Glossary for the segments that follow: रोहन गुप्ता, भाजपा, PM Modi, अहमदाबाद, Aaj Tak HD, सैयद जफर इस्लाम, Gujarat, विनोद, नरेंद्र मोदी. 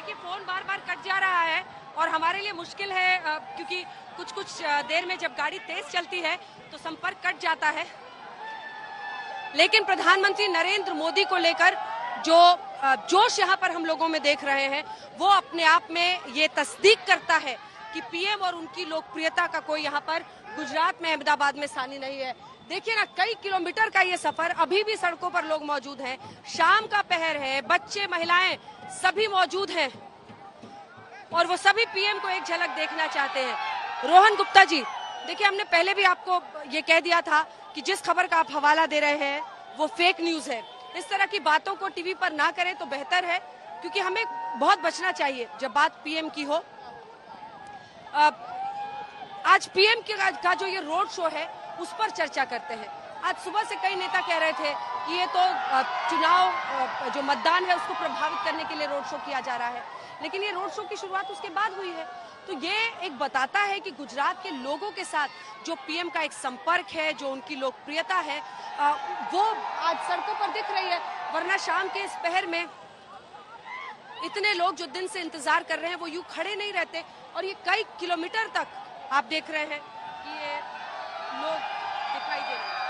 देखिए फोन बार बार कट जा रहा है और हमारे लिए मुश्किल है क्योंकि कुछ कुछ देर में जब गाड़ी तेज चलती है तो संपर्क कट जाता है। लेकिन प्रधानमंत्री नरेंद्र मोदी को लेकर जो जोश यहाँ पर हम लोगों में देख रहे हैं वो अपने आप में ये तस्दीक करता है कि पीएम और उनकी लोकप्रियता का कोई यहाँ पर गुजरात में अहमदाबाद में सानी नहीं है। देखिए ना, कई किलोमीटर का ये सफर, अभी भी सड़कों पर लोग मौजूद हैं, शाम का पहर है, बच्चे महिलाएं सभी मौजूद हैं और वो सभी पीएम को एक झलक देखना चाहते हैं। रोहन गुप्ता जी, देखिए हमने पहले भी आपको ये कह दिया था कि जिस खबर का आप हवाला दे रहे हैं वो फेक न्यूज है। इस तरह की बातों को टीवी पर ना करें तो बेहतर है क्योंकि हमें बहुत बचना चाहिए जब बात पीएम की हो। आज पीएम का जो ये रोड शो है उस पर चर्चा करते हैं। आज सुबह से कई नेता कह रहे थे कि ये तो चुनाव जो मतदान है उसको प्रभावित करने के लिए रोड शो किया जा रहा है, लेकिन ये रोड शो की शुरुआत उसके बाद हुई है। तो ये एक बताता है कि गुजरात के लोगों के साथ जो पीएम का एक संपर्क है, जो उनकी लोकप्रियता है, वो आज सड़कों पर दिख रही है। वरना शाम के इस पहर में इतने लोग जो दिन से इंतजार कर रहे हैं वो यूं खड़े नहीं रहते। और ये कई किलोमीटर तक आप देख रहे हैं कि ये लोग दिखाई दे रहे हैं।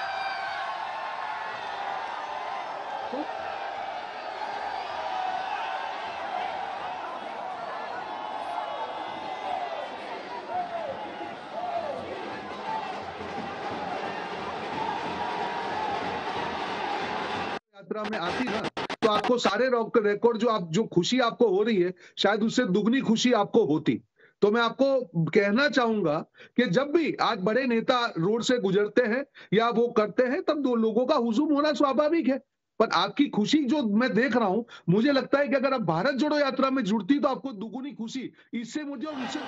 यात्रा में आती ना तो आपको सारे रिकॉर्ड जो खुशी आपको हो रही है शायद उससे दुगनी खुशी आपको होती। तो मैं आपको कहना चाहूंगा कि जब भी आज बड़े नेता रोड से गुजरते हैं या वो करते हैं तब दो लोगों का हुजूम होना स्वाभाविक है, पर आपकी खुशी जो मैं देख रहा हूं, मुझे लगता है कि अगर आप भारत जोड़ो यात्रा में जुड़ती तो आपको दुगुनी खुशी। इससे मुझे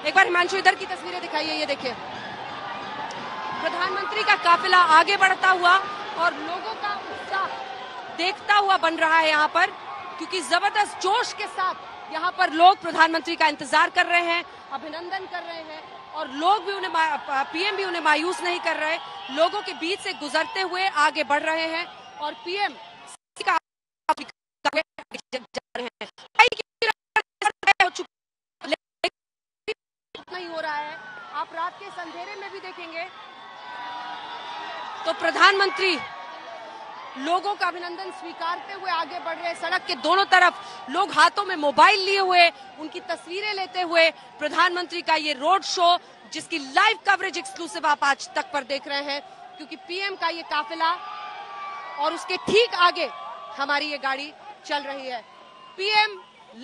एक बार हिमांशु इधर की तस्वीरें दिखाइए। ये देखिए प्रधानमंत्री का काफिला आगे बढ़ता हुआ और लोगों का उत्साह देखता हुआ बन रहा है यहाँ पर, क्योंकि जबरदस्त जोश के साथ यहाँ पर लोग प्रधानमंत्री का इंतजार कर रहे हैं, अभिनंदन कर रहे हैं और लोग भी उन्हें, पीएम भी उन्हें मायूस नहीं कर रहे। लोगों के बीच से गुजरते हुए आगे बढ़ रहे हैं और पीएम का नहीं हो रहा है। आप रात के अंधेरे में भी देखेंगे तो प्रधानमंत्री लोगों का अभिनंदन स्वीकारते हुए आगे बढ़ रहे हैं। सड़क के दोनों तरफ लोग हाथों में मोबाइल लिए हुए उनकी तस्वीरें लेते हुए प्रधानमंत्री का ये रोड शो, जिसकी लाइव कवरेज एक्सक्लूसिव आप आज तक पर देख रहे हैं, क्योंकि पीएम का ये काफिला और उसके ठीक आगे हमारी ये गाड़ी चल रही है। पीएम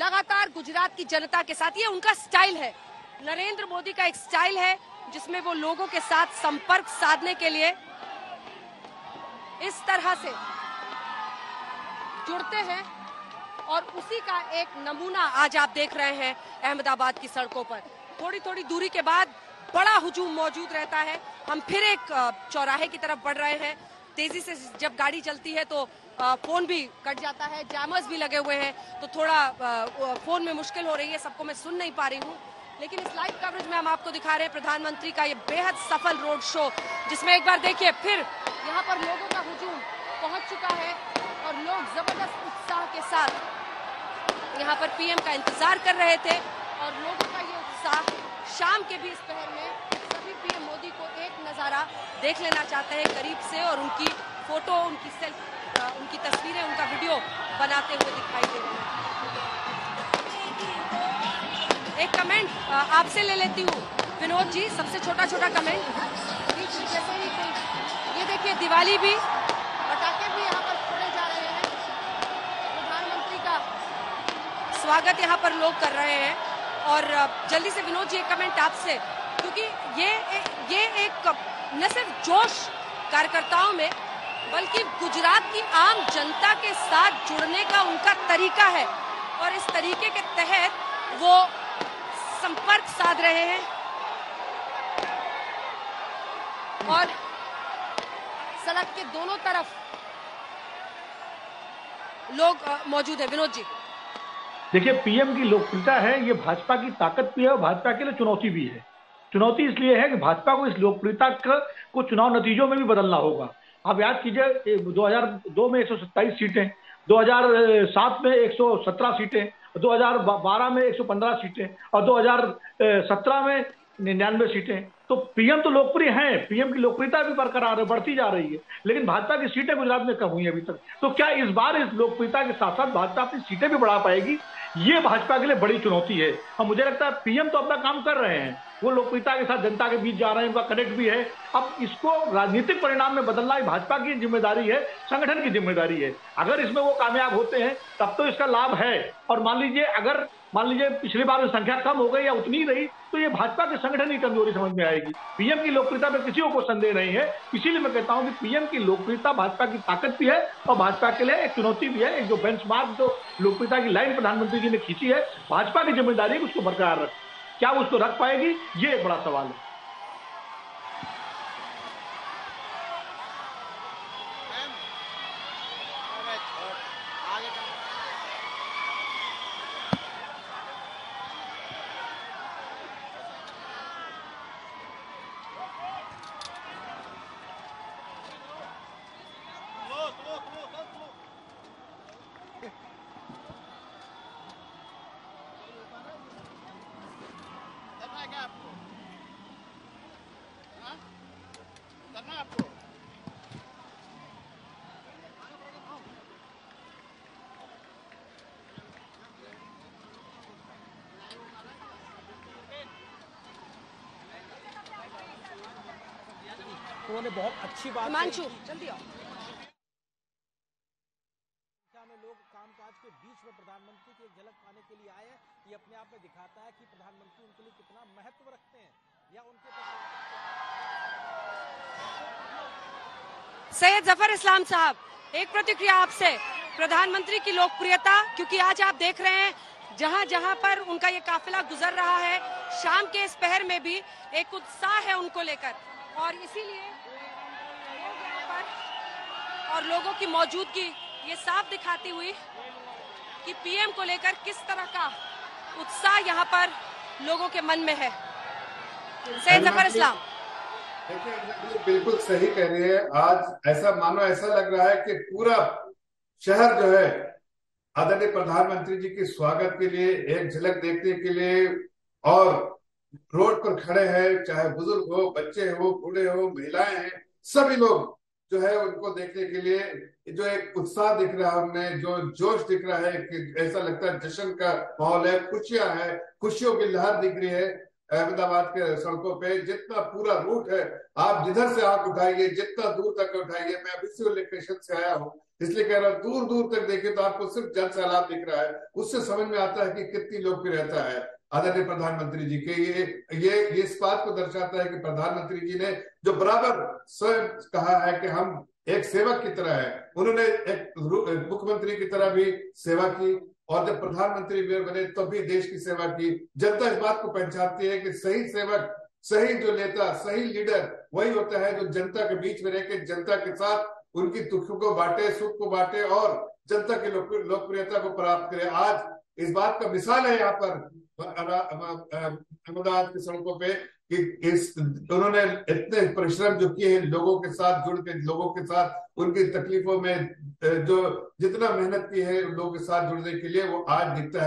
लगातार गुजरात की जनता के साथ, ये उनका स्टाइल है, नरेंद्र मोदी का एक स्टाइल है जिसमें वो लोगों के साथ संपर्क साधने के लिए इस तरह से जुड़ते हैं और उसी का एक नमूना आज आप देख रहे हैं अहमदाबाद की सड़कों पर। थोड़ी थोड़ी दूरी के बाद बड़ा हुजूम मौजूद रहता है। हम फिर एक चौराहे की तरफ बढ़ रहे हैं। तेजी से जब गाड़ी चलती है तो फोन भी कट जाता है, जैमर्स भी लगे हुए हैं, तो थोड़ा फोन में मुश्किल हो रही है, सबको मैं सुन नहीं पा रही हूँ। लेकिन इस लाइव कवरेज में हम आपको दिखा रहे हैं प्रधानमंत्री का ये बेहद सफल रोड शो, जिसमें एक बार देखिए फिर यहाँ पर लोगों का हुजूम पहुंच चुका है और लोग जबरदस्त उत्साह के साथ यहाँ पर पीएम का इंतजार कर रहे थे और लोगों का ये उत्साह शाम के भी इस पहर में सभी पीएम मोदी को एक नज़ारा देख लेना चाहते हैं करीब से और उनकी फोटो, उनकी सेल्फी, उनकी तस्वीरें, उनका वीडियो बनाते हुए दिखाई दे रहे हैं। एक कमेंट आपसे ले लेती हूँ विनोद जी, सबसे छोटा छोटा कमेंट। जैसे ही ये देखिए दिवाली भी, पटाखे भी यहाँ पर छोड़े जा रहे हैं, प्रधानमंत्री का स्वागत यहाँ पर लोग कर रहे हैं। और जल्दी से विनोद जी एक कमेंट आपसे, क्योंकि ये एक न सिर्फ जोश कार्यकर्ताओं में बल्कि गुजरात की आम जनता के साथ जुड़ने का उनका तरीका है और इस तरीके के तहत वो संपर्क साध रहे हैं। और सड़क के दोनों तरफ लोग मौजूद है। विनोद जी, देखिए पीएम की लोकप्रियता है, ये भाजपा की ताकत भी है और भाजपा के लिए चुनौती भी है। चुनौती इसलिए है कि भाजपा को इस लोकप्रियता को चुनाव नतीजों में भी बदलना होगा। आप याद कीजिए 2002 में 127 सीटें, 2007 में 117 सीटें, 2012 में 115 सीटें और 2017 में 99 सीटें। तो पीएम तो लोकप्रिय हैं, पीएम की लोकप्रियता भी बरकरार है, बढ़ती जा रही है, लेकिन भाजपा की सीटें गुजरात में कम हुई अभी तक। तो क्या इस बार इस लोकप्रियता के साथ साथ भाजपा अपनी सीटें भी बढ़ा पाएगी? ये भाजपा के लिए बड़ी चुनौती है। और मुझे लगता है पीएम तो अपना काम कर रहे हैं, वो लोकप्रियता के साथ जनता के बीच जा रहे हैं, उनका कनेक्ट भी है। अब इसको राजनीतिक परिणाम में बदलना भाजपा की जिम्मेदारी है, संगठन की जिम्मेदारी है। अगर इसमें वो कामयाब होते हैं तब तो इसका लाभ है। और मान लीजिए पिछली बार संख्या कम हो गई या उतनी रही, तो ये भाजपा के संगठन की कमजोरी समझ में आएगी। पीएम की लोकप्रियता में किसी को संदेह नहीं है, इसीलिए मैं कहता हूं कि पीएम की लोकप्रियता भाजपा की ताकत भी है और भाजपा के लिए एक चुनौती भी है। एक जो बेंचमार्क, जो लोकप्रियता की लाइन प्रधानमंत्री जी ने खींची है, भाजपा की जिम्मेदारी है उसको बरकरार रख, क्या वो उसको रख पाएगी, ये एक बड़ा सवाल है। उन्होंने बहुत अच्छी बात जल्दी आओ। लोग कामकाज के बीच में प्रधानमंत्री की झलक पाने के लिए आए, ये अपने आप में दिखाता है कि प्रधानमंत्री उनके लिए कितना महत्व रखते हैं या उनके। सैयद जफर इस्लाम साहब, एक प्रतिक्रिया आपसे, प्रधानमंत्री की लोकप्रियता, क्योंकि आज आप देख रहे हैं जहाँ जहाँ पर उनका ये काफिला गुजर रहा है, शाम के इस पहर में भी एक उत्साह है उनको लेकर, और इसीलिए और लोगों की मौजूदगी ये साफ दिखाती हुई कि पीएम को लेकर किस तरह का उत्साह यहाँ पर लोगों के मन में है। सैयद जफर इस्लाम, देखिए बिल्कुल सही कह रही है। आज ऐसा मानो ऐसा लग रहा है कि पूरा शहर जो है आदरणीय प्रधानमंत्री जी के स्वागत के लिए, एक झलक देखने के लिए और रोड पर खड़े हैं, चाहे बुजुर्ग हो, बच्चे हो, बूढ़े हो, महिलाएं हैं, सभी लोग जो है उनको देखने के लिए जो एक उत्साह दिख रहा है, हमें जो जोश दिख रहा है कि ऐसा लगता है जश्न का माहौल है, खुशियां हैं, खुशियों की लहर दिख रही है। अहमदाबाद के सड़कों पे जितना पूरा रूट है, आप जिधर से आंख उठाइए, जितना दूर तक उठाइए, मैं अभी से लोकेशन से आया हूँ इसलिए कह रहा हूँ, दूर दूर तक देखिए तो आपको सिर्फ जल सैलाब दिख रहा है। उससे समझ में आता है कि कितनी लोकप्रिय रहता है आदरणीय प्रधानमंत्री जी के। ये इस बात को दर्शाता है कि प्रधानमंत्री जी ने जो बराबर स्वयं कहा है कि हम एक सेवक की तरह है, उन्होंने एक मुख्यमंत्री की तरह भी सेवा की और जब प्रधानमंत्री बने तब भी देश की सेवा की। जनता इस बात को पहचानती है कि सही सेवक, सही जो नेता, सही लीडर वही होता है जो जनता के बीच में रहकर जनता के साथ उनकी दुख को बांटे, सुख को बांटे और जनता की लोकप्रियता को प्राप्त करे। आज इस बात का मिसाल है यहाँ पर अहमदाबाद की सड़कों पे कि उन्होंने इतने परिश्रम जो किए हैं, लोगों के साथ जुड़ के, लोगों के साथ उनकी तकलीफों में जो जितना मेहनत की है लोगों के साथ जुड़ने के लिए, वो आज दिखता है।